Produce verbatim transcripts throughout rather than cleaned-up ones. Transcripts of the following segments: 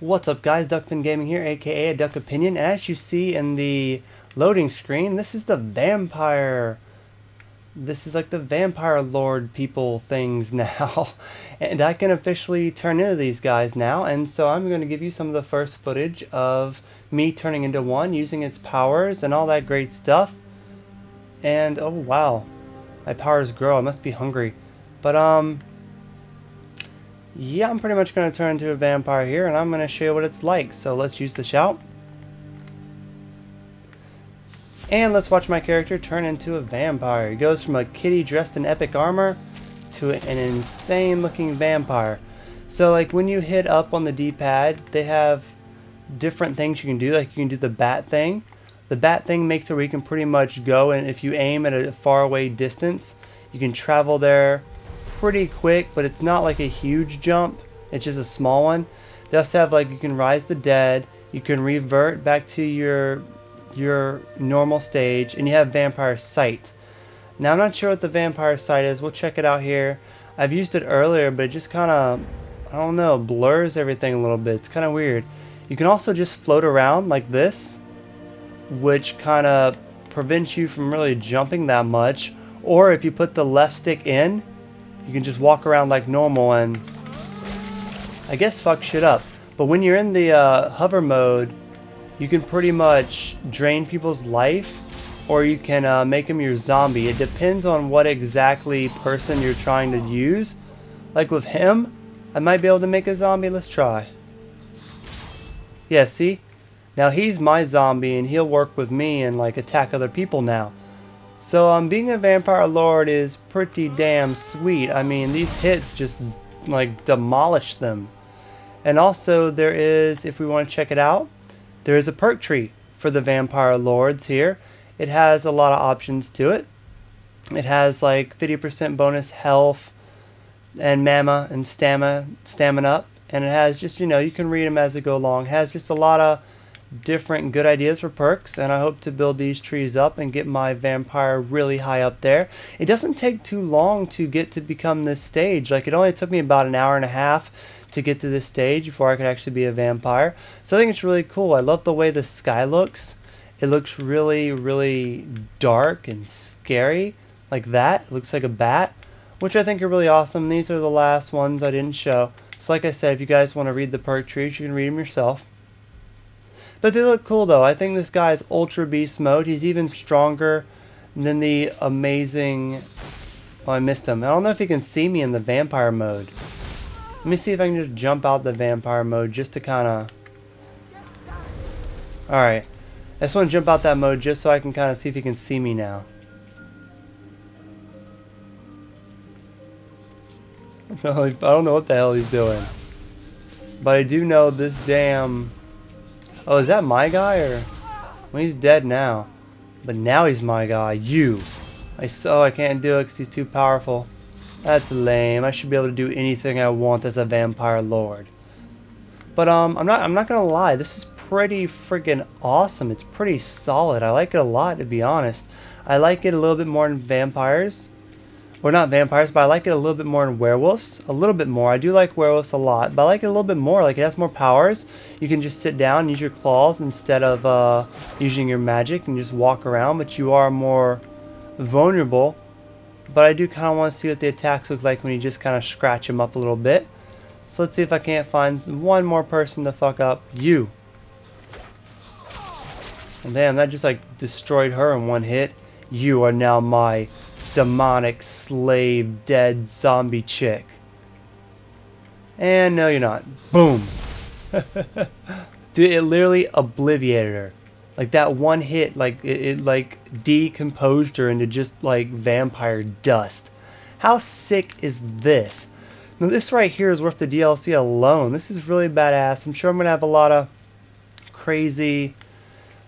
What's up guys, Duckfin Gaming here, aka A Duck's Opinion, and as you see in the loading screen, this is the vampire, this is like the vampire lord people things now, and I can officially turn into these guys now, and so I'm going to give you some of the first footage of me turning into one, using its powers and all that great stuff, and oh wow, my powers grow, I must be hungry, but um... yeah, I'm pretty much going to turn into a vampire here, and I'm going to show you what it's like. So let's use the shout. And let's watch my character turn into a vampire. He goes from a kitty dressed in epic armor to an insane looking vampire. So like when you hit up on the D pad, they have different things you can do. Like you can do the bat thing. The bat thing makes it where you can pretty much go, and if you aim at a far away distance, you can travel there pretty quick, but it's not like a huge jump, it's just a small one. They also have like you can rise the dead, you can revert back to your your normal stage, and you have vampire sight. Now I'm not sure what the vampire sight is, we'll check it out here. I've used it earlier, but it just kind of, I don't know, blurs everything a little bit. It's kind of weird. You can also just float around like this, which kind of prevents you from really jumping that much, or if you put the left stick in, you can just walk around like normal and I guess fuck shit up. But when you're in the uh, hover mode, you can pretty much drain people's life, or you can uh, make them your zombie. It depends on what exactly person you're trying to use. Like with him, I might be able to make a zombie. Let's try. Yeah, see? Now he's my zombie and he'll work with me and like attack other people now. So um, being a vampire lord is pretty damn sweet. I mean, these hits just like demolish them. And also there is, if we want to check it out, there is a perk tree for the vampire lords here. It has a lot of options to it. It has like fifty percent bonus health and mana and stamina, stamina up. And it has just, you know, you can read them as they go along. It has just a lot of different good ideas for perks, and I hope to build these trees up and get my vampire really high up there. It doesn't take too long to get to become this stage. Like it only took me about an hour and a half to get to this stage before I could actually be a vampire. So I think it's really cool. I love the way the sky looks. It looks really, really dark and scary like that. It looks like a bat, which I think are really awesome. These are the last ones I didn't show. So like I said, if you guys want to read the perk trees, you can read them yourself. But they look cool though. I think this guy is Ultra Beast mode. He's even stronger than the amazing... Oh, I missed him. I don't know if he can see me in the vampire mode. Let me see if I can just jump out the vampire mode just to kind of... Alright. I just want to jump out that mode just so I can kind of see if he can see me now. I don't know what the hell he's doing. But I do know this damn... Oh, is that my guy, or? Well, he's dead now. But now he's my guy. You. I saw I can't do it because he's too powerful. That's lame. I should be able to do anything I want as a vampire lord. But um, I'm not. I'm not gonna lie. This is pretty freaking awesome. It's pretty solid. I like it a lot, to be honest. I like it a little bit more in vampires. Or not vampires, but I like it a little bit more in werewolves. A little bit more. I do like werewolves a lot, but I like it a little bit more. Like, it has more powers. You can just sit down and use your claws instead of uh, using your magic and just walk around, but you are more vulnerable. But I do kind of want to see what the attacks look like when you just kind of scratch them up a little bit. So let's see if I can't find one more person to fuck up. You. Well, damn, that just, like, destroyed her in one hit. You are now my... demonic slave dead zombie chick. And no, you're not. Boom. Dude, it literally obliterated her. Like that one hit, like it, it like decomposed her into just like vampire dust. How sick is this? Now this right here is worth the D L C alone. This is really badass. I'm sure I'm gonna have a lot of crazy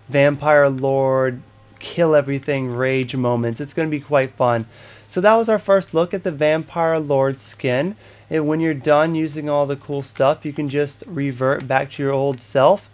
vampire lord kill everything rage moments. It's going to be quite fun. So that was our first look at the vampire lord skin. And when you're done using all the cool stuff, you can just revert back to your old self,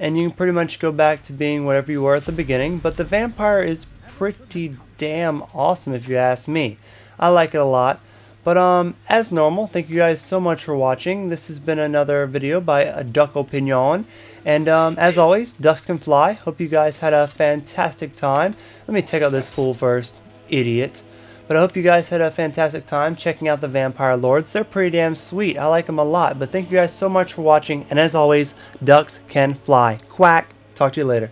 and you can pretty much go back to being whatever you were at the beginning. But the vampire is pretty damn awesome if you ask me. I like it a lot. But um, as normal, thank you guys so much for watching. This has been another video by A Duck's Opinion. And um, as always, ducks can fly. Hope you guys had a fantastic time. Let me take out this fool first, idiot. But I hope you guys had a fantastic time checking out the Vampire Lords. They're pretty damn sweet. I like them a lot. But thank you guys so much for watching. And as always, ducks can fly. Quack. Talk to you later.